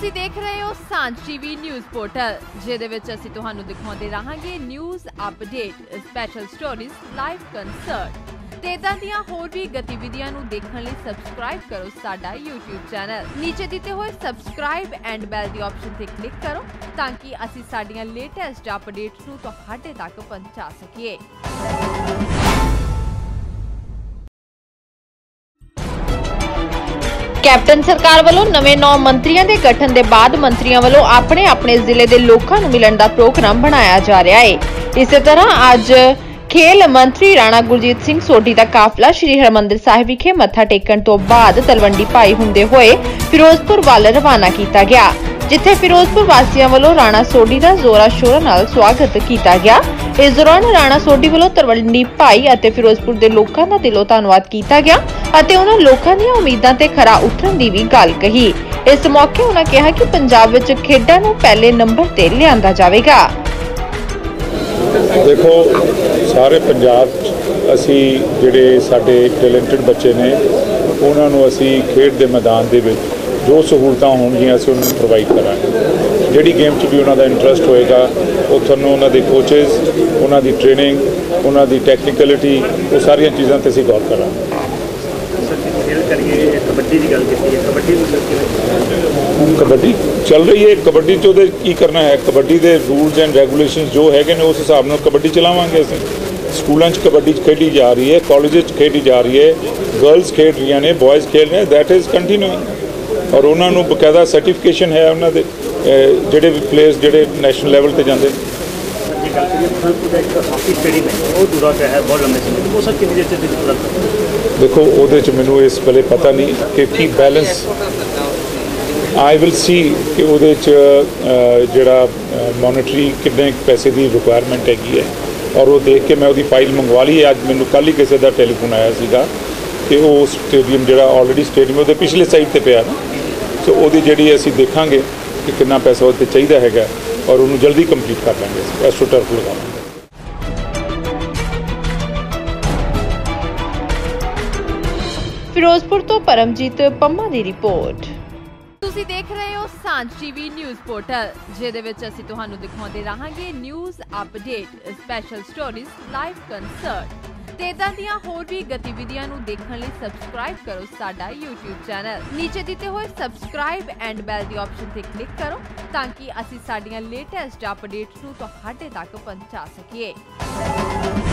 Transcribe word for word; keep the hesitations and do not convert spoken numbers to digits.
ਤੁਸੀਂ ਦੇਖ ਰਹੇ ਹੋ ਸਾਂਝੀਵੀ ਨਿਊਜ਼ ਪੋਰਟਲ ਜਿਹਦੇ ਵਿੱਚ ਅਸੀਂ ਤੁਹਾਨੂੰ ਦਿਖਾਉਂਦੇ ਰਹਾਂਗੇ news update special stories live concert ਤੇ ਇਦਾਂ ਦੀਆਂ ਹੋਰ ਵੀ ਗਤੀਵਿਧੀਆਂ ਨੂੰ ਦੇਖਣ ਲਈ ਸਬਸਕ੍ਰਾਈਬ ਕਰੋ ਸਾਡਾ YouTube ਚੈਨਲ ਨੀਚੇ ਦਿੱਤੇ ਹੋਏ ਸਬਸਕ੍ਰਾਈਬ ਐਂਡ ਬੈਲ ਦੀ ਆਪਸ਼ਨ ਤੇ ਕਲਿੱਕ ਕਰੋ ਤਾਂ ਕਿ ਅਸੀਂ ਸਾਡੀਆਂ ਲੇਟੈਸਟ ਅਪਡੇਟਸ ਨੂੰ ਤੁਹਾਡੇ ਤੱਕ ਪਹੁੰਚਾ ਸਕੀਏ। कैप्टन सरकार वालों नवे नौ मंत्रियों के गठन के बाद मंत्रियों वालों अपने अपने जिले के लोगों को मिलने का प्रोग्राम बनाया जा रहा है। इस तरह आज खेल मंत्री राणा गुरजीत सिंह सोढ़ी का काफला श्री हरमंदिर साहिब विखे मत्था टेकन तो बाद तलवंडी भाई हुंदे होए फिरोजपुर वाल रवाना किया गया, जिथे फिरोजपुर वासियों वालों राणा सोढ़ी का जोरा शोरा नाल स्वागत किया गया। इस दौरान राणा सोढ़ी वालों तलवंडी भाई और फिरोजपुर के लोगों का दिलों धन्नवाद किया गया ਅਤੇ ਉਹਨਾਂ ਲੋਕਾਂ ਦੀਆਂ ਉਮੀਦਾਂ ਤੇ ਖਰਾ ਉਤਰਨ ਦੀ ਵੀ ਗੱਲ ਕਹੀ। ਇਸ ਮੌਕੇ ਉਹਨਾਂ ਕਿਹਾ ਕਿ ਪੰਜਾਬ ਵਿੱਚ ਖੇਡਾਂ ਨੂੰ ਪਹਿਲੇ ਨੰਬਰ ਤੇ ਲਿਆਂਦਾ ਜਾਵੇਗਾ। ਦੇਖੋ ਸਾਰੇ ਪੰਜਾਬ ਅਸੀਂ ਜਿਹੜੇ ਸਾਡੇ ਟੈਲੈਂਟਡ ਬੱਚੇ ਨੇ ਉਹਨਾਂ ਨੂੰ ਅਸੀਂ ਖੇਡ ਦੇ ਮੈਦਾਨ ਦੇ ਵਿੱਚ ਜੋ ਸਹੂਲਤਾਂ ਹੋਣਗੀਆਂ ਅਸੀਂ ਉਹਨਾਂ ਨੂੰ ਪ੍ਰੋਵਾਈਡ ਕਰਾਂਗੇ। ਜਿਹੜੀ ਗੇਮ 'ਚ ਵੀ ਉਹਨਾਂ ਦਾ ਇੰਟਰਸਟ ਹੋਏਗਾ ਉਹ ਤੁਹਾਨੂੰ ਉਹਨਾਂ ਦੇ ਕੋਚਿਸ, ਉਹਨਾਂ ਦੀ ਟ੍ਰੇਨਿੰਗ, ਉਹਨਾਂ ਦੀ ਟੈਕਨੀਕਲਿਟੀ, ਉਹ ਸਾਰੀਆਂ ਚੀਜ਼ਾਂ 'ਤੇ ਅਸੀਂ ਗੌਰ ਕਰਾਂਗੇ। कबड्डी की गल कीती है, कबड्डी कबड्डी चल रही है, कबड्डी तो की करना है, कबड्डी के रूल्स एंड रेगूलेशन जो है उस हिसाब से कबड्डी चलावांगे। असीं स्कूलों कबड्डी खेली जा रही है, कॉलेज खेली जा रही है, गर्ल्स खेल रही ने, बॉयज़ खेल रहे हैं, दैट इज़ कंटिन्यूइंग और उन्होंने बकायदा सर्टिफिकेशन है उन्होंने जोड़े प्लेयर्स जोड़े नैशनल लैवल पर जाते हैं। देखो वो मैनू इस वेले पता नहीं कि की बैलेंस आई विल सी कि वो जोड़ा मॉनिटरी कितने पैसे की रिक्वायरमेंट हैगी है और वो देख के मैं वो फाइल मंगवा ली है। अज मैनू कल ही किसी का टेलीफोन आया सीगा कि वो स्टेडियम जो ऑलरेडी स्टेडियम वो पिछले साइड पर पिया ना, सो वो जी असी देखा कि कितना पैसा वो चाहिए है और उन्हें जल्दी कंप्लीट कर लेंगे, एस्ट्रोटर्फ लगाएंगे। फिरोजपुर तो परमजीत पम्मा की रिपोर्ट। ਤੁਸੀਂ ਦੇਖ ਰਹੇ ਹੋ ਸਾਂਝੀਵੀ ਨਿਊਜ਼ ਪੋਰਟਲ ਜਿਹਦੇ ਵਿੱਚ ਅਸੀਂ ਤੁਹਾਨੂੰ ਦਿਖਾਉਂਦੇ ਰਹਾਂਗੇ news update special stories live concert ਤੇ ਇਦਾਂ ਦੀਆਂ ਹੋਰ ਵੀ ਗਤੀਵਿਧੀਆਂ ਨੂੰ ਦੇਖਣ ਲਈ ਸਬਸਕ੍ਰਾਈਬ ਕਰੋ ਸਾਡਾ YouTube ਚੈਨਲ ਨੀਚੇ ਦਿੱਤੇ ਹੋਏ ਸਬਸਕ੍ਰਾਈਬ ਐਂਡ ਬੈਲ ਦੀ ਆਪਸ਼ਨ ਤੇ ਕਲਿੱਕ ਕਰੋ ਤਾਂ ਕਿ ਅਸੀਂ ਸਾਡੀਆਂ ਲੇਟੈਸਟ ਅਪਡੇਟਸ ਨੂੰ ਤੁਹਾਡੇ ਤੱਕ ਪਹੁੰਚਾ ਸਕੀਏ।